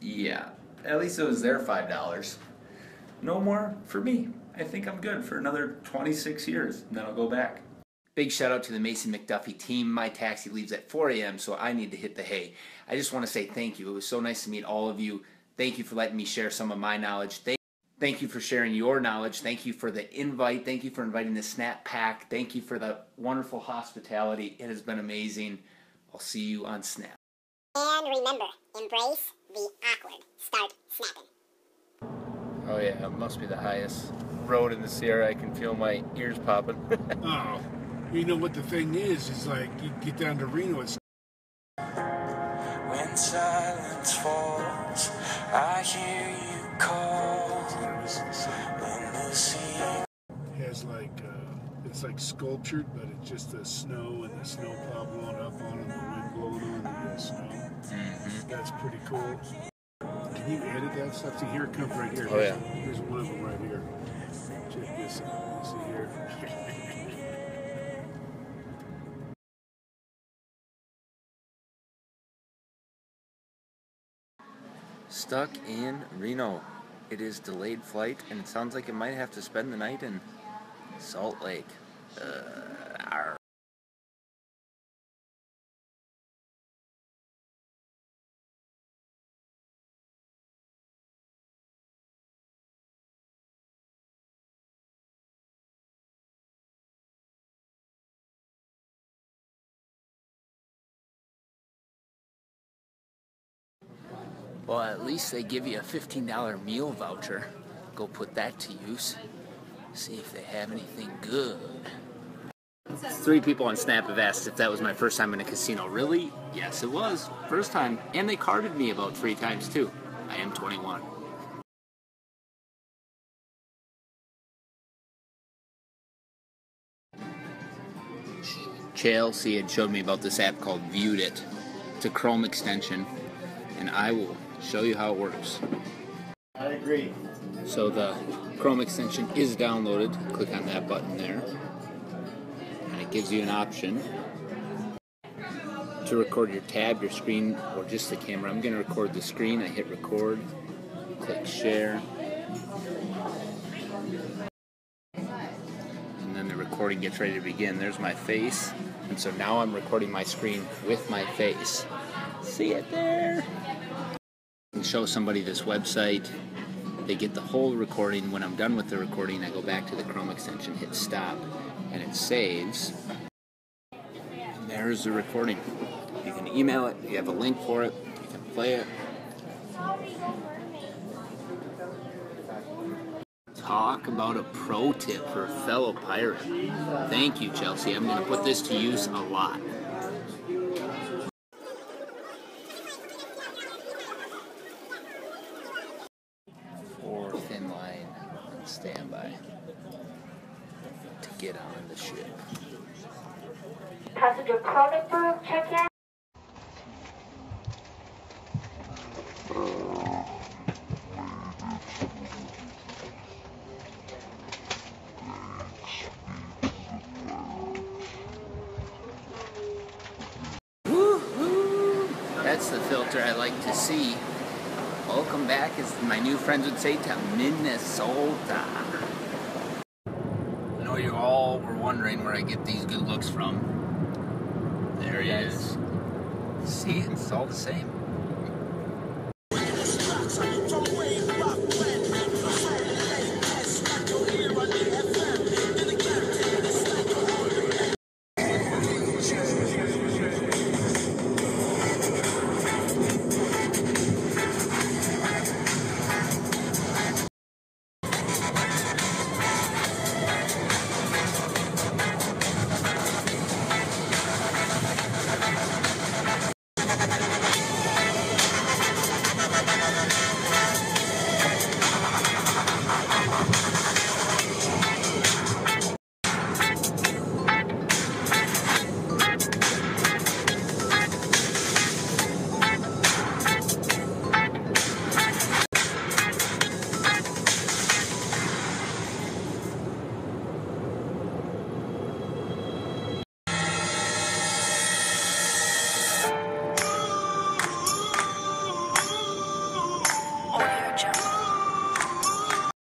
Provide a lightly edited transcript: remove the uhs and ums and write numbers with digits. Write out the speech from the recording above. Yeah, at least it was their $5. No more for me. I think I'm good for another 26 years, and then I'll go back. Big shout out to the Mason McDuffie team. My taxi leaves at 4 a.m., so I need to hit the hay. I just want to say thank you. It was so nice to meet all of you. Thank you for letting me share some of my knowledge. Thank you for sharing your knowledge. Thank you for the invite. Thank you for inviting the Snap Pack. Thank you for the wonderful hospitality. It has been amazing. I'll see you on Snap. And remember, embrace the awkward. Start snapping. Oh yeah, it must be the highest road in the Sierra. I can feel my ears popping. Oh, you know what the thing is like you get down to Reno and when silence falls, I hear you call. It has like it's like sculptured, but it's just the snow and the snowplow blowing up on it, the wind blowing on it, and the snow. That's pretty cool. Can you edit that stuff? See, here it comes right here. Oh, yeah. Here's one of them right here. Check this out. See here. Stuck in Reno. It is delayed flight, and it sounds like it might have to spend the night in Salt Lake. Arr. Well, at least they give you a $15 meal voucher. Go put that to use. See if they have anything good. 3 people on Snap have asked if that was my first time in a casino. Really? Yes, it was. First time. And they carded me about 3 times, too. I am 21. Chelsea had showed me about this app called Viewed It. It's a Chrome extension. And I will show you how it works. I agree. So the Chrome extension is downloaded. Click on that button there. And it gives you an option to record your tab, your screen, or just the camera. I'm going to record the screen. I hit record. Click share. And then the recording gets ready to begin. There's my face. And so now I'm recording my screen with my face. See it there? And show somebody this website. They get the whole recording. When I'm done with the recording, I go back to the Chrome extension, hit stop, and it saves. And there's the recording. You can email it. You have a link for it. You can play it. Talk about a pro tip for a fellow pirate. Thank you, Chelsea. I'm going to put this to use a lot. Standby to get on the ship. Passenger product group check in. Woohoo! That's the filter I like to see. Welcome back, as my new friends would say, to Minnesota. I know you all were wondering where I get these good looks from. There he is. See, it's all the same.